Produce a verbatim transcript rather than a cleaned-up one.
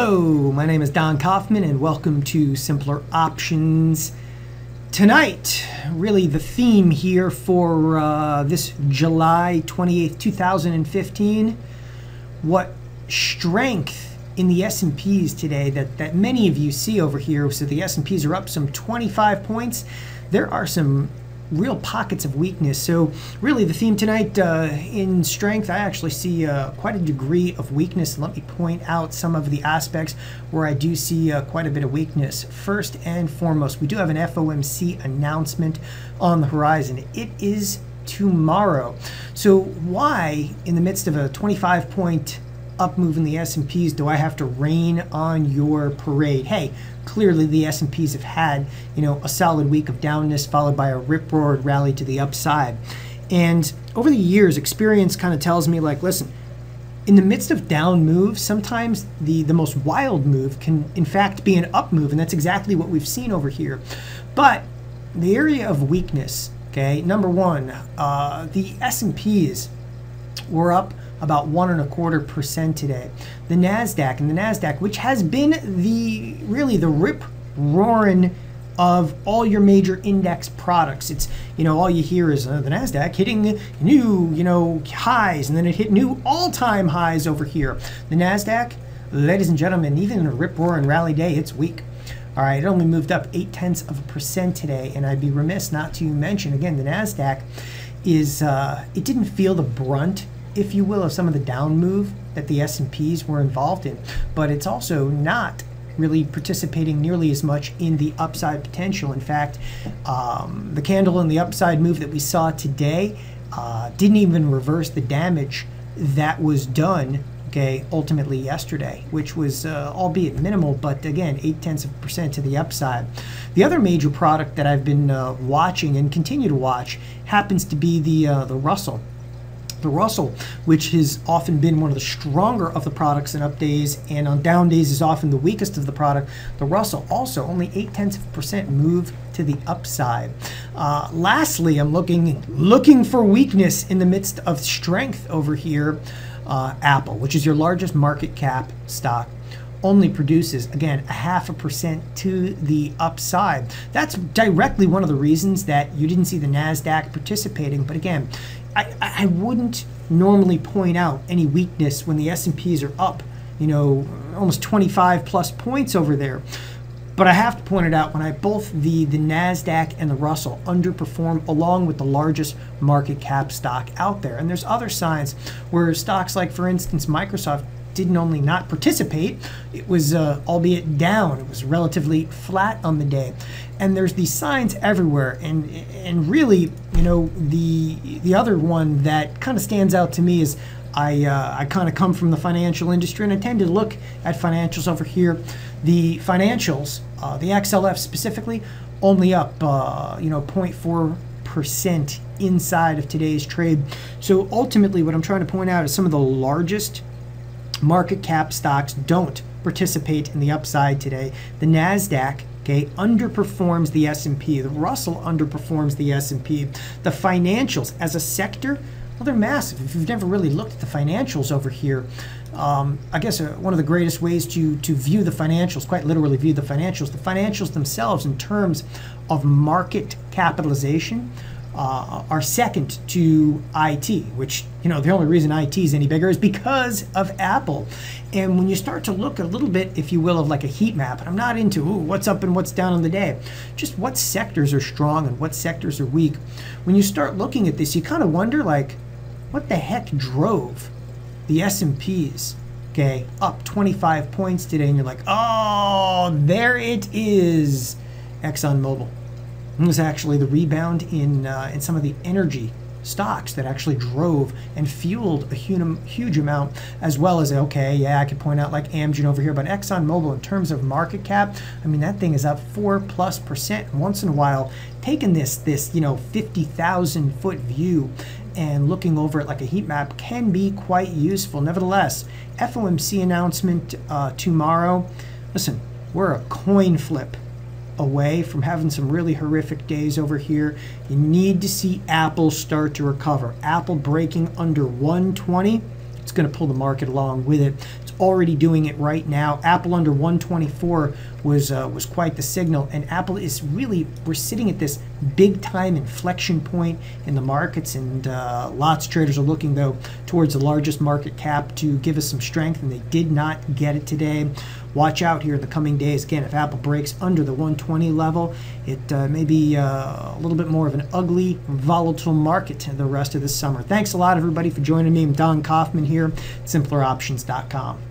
Hello, my name is Don Kaufman and welcome to Simpler Options. Tonight, really the theme here for uh, this July twenty-eighth, two thousand fifteen, what strength in the S and Ps today that, that many of you see over here. So the S and Ps are up some twenty-five points. There are some real pockets of weakness. So really the theme tonight uh, in strength, I actually see uh, quite a degree of weakness. Let me point out some of the aspects where I do see uh, quite a bit of weakness. First and foremost, we do have an F O M C announcement on the horizon. It is tomorrow. So why, in the midst of a twenty-five point up move in the S and Ps, do I have to rain on your parade? Hey, clearly the S and Ps have had, you know, a solid week of downness followed by a rip-roared rally to the upside. And over the years, experience kind of tells me, like, listen, in the midst of down moves, sometimes the, the most wild move can, in fact, be an up move, and that's exactly what we've seen over here. But the area of weakness, okay, number one, uh, the S and Ps were up about one and a quarter percent today. The NASDAQ and the NASDAQ, which has been the really the rip roaring of all your major index products. It's, you know, all you hear is uh, the NASDAQ hitting new, you know, highs, and then it hit new all-time highs over here. The NASDAQ, ladies and gentlemen, even in a rip roaring rally day, it's weak. All right, it only moved up eight tenths of a percent today, and I'd be remiss not to mention again the NASDAQ is uh, it didn't feel the brunt, if you will, of some of the down move that the S and Ps were involved in, but it's also not really participating nearly as much in the upside potential. In fact, um, the candle and the upside move that we saw today uh, didn't even reverse the damage that was done, okay, ultimately yesterday, which was uh, albeit minimal, but again, eight tenths of a percent to the upside. The other major product that I've been uh, watching and continue to watch happens to be the uh, the Russell. The Russell, which has often been one of the stronger of the products in up days, and on down days is often the weakest of the product. The Russell also only eight tenths of a percent move to the upside. Uh, lastly, I'm looking looking for weakness in the midst of strength over here. Uh, Apple, which is your largest market cap stock, only produces, again, a half a percent to the upside. That's directly one of the reasons that you didn't see the NASDAQ participating. But again, I, I wouldn't normally point out any weakness when the S and Ps are up, you know, almost twenty-five plus points over there. But I have to point it out when I both the, the NASDAQ and the Russell underperform along with the largest market cap stock out there. And there's other signs where stocks like, for instance, Microsoft didn't only not participate, it was uh, albeit down. It was relatively flat on the day. And there's these signs everywhere. And and really, you know, the the other one that kind of stands out to me is I uh, I kind of come from the financial industry, and I tend to look at financials over here. The financials, uh, the X L F specifically, only up uh, you know zero point four percent inside of today's trade. So ultimately, what I'm trying to point out is some of the largest market cap stocks don't participate in the upside today. The NASDAQ, okay, underperforms the S and P. The Russell underperforms the S and P. The financials as a sector, well, they're massive. If you've never really looked at the financials over here, um, I guess uh, one of the greatest ways to, to view the financials, quite literally view the financials, the financials themselves in terms of market capitalization, Uh, are second to I T, which, you know, the only reason I T is any bigger is because of Apple. And when you start to look a little bit, if you will, of like a heat map, and I'm not into ooh, what's up and what's down on the day, just what sectors are strong and what sectors are weak. When you start looking at this, you kind of wonder, like, what the heck drove the S and Ps, okay, up twenty-five points today? And you're like, oh, there it is, Exxon Mobil. It was actually the rebound in uh, in some of the energy stocks that actually drove and fueled a huge, huge amount, as well as, okay, yeah, I could point out like Amgen over here, but Exxon Mobil in terms of market cap, I mean, that thing is up four plus percent once in a while, taking this, this you know, fifty thousand foot view and looking over it like a heat map can be quite useful. Nevertheless, F O M C announcement uh, tomorrow. Listen, we're a coin flip away from having some really horrific days over here. You need to see Apple start to recover. Apple breaking under one twenty, It's going to pull the market along with it. It's already doing it right now. Apple under one twenty-four was uh, was quite the signal, and Apple is really, we're sitting at this big time inflection point in the markets, and uh, lots of traders are looking though towards the largest market cap to give us some strength, and they did not get it today. Watch out here in the coming days. Again, if Apple breaks under the one twenty level, it uh, may be uh, a little bit more of an ugly, volatile market the rest of this summer. Thanks a lot, everybody, for joining me. I'm Don Kaufman here at simpler options dot com.